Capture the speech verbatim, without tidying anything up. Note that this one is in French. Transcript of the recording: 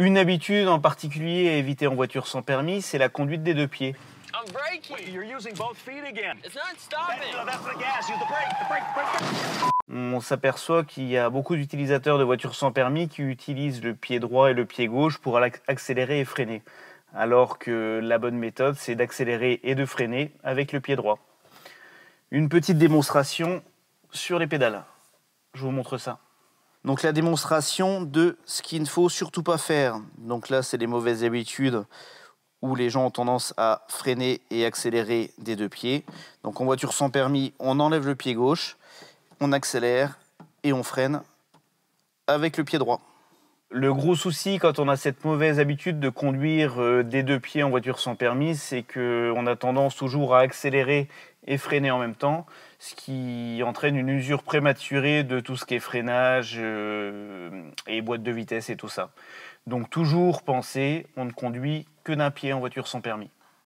Une habitude en particulier à éviter en voiture sans permis, c'est la conduite des deux pieds. On s'aperçoit qu'il y a beaucoup d'utilisateurs de voitures sans permis qui utilisent le pied droit et le pied gauche pour accélérer et freiner. Alors que la bonne méthode, c'est d'accélérer et de freiner avec le pied droit. Une petite démonstration sur les pédales. Je vous montre ça. Donc la démonstration de ce qu'il ne faut surtout pas faire. Donc là, c'est les mauvaises habitudes où les gens ont tendance à freiner et accélérer des deux pieds. Donc en voiture sans permis, on enlève le pied gauche, on accélère et on freine avec le pied droit. Le gros souci quand on a cette mauvaise habitude de conduire des deux pieds en voiture sans permis, c'est qu'on a tendance toujours à accélérer et freiner en même temps, ce qui entraîne une usure prématurée de tout ce qui est freinage euh, et boîte de vitesse et tout ça. Donc toujours penser, on ne conduit que d'un pied en voiture sans permis.